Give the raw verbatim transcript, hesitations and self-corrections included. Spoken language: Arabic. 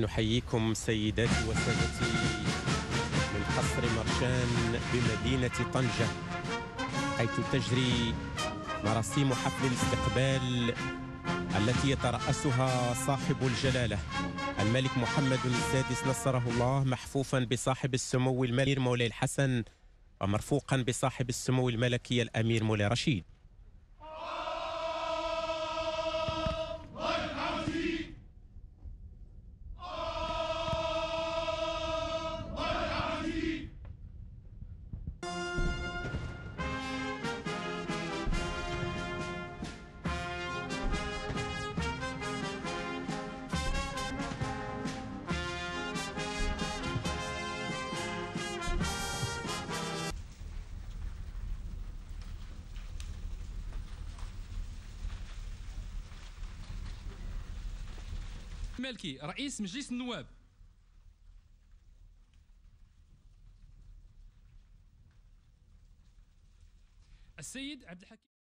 نحييكم سيداتي وسادتي من قصر مرجان بمدينة طنجة، حيث تجري مراسيم حفل الاستقبال التي يترأسها صاحب الجلالة الملك محمد السادس نصره الله، محفوفا بصاحب السمو الملكي مولاي الحسن ومرفوقا بصاحب السمو الملكي الأمير مولاي رشيد. الملكي رئيس مجلس النواب. السيد عبد الحكيم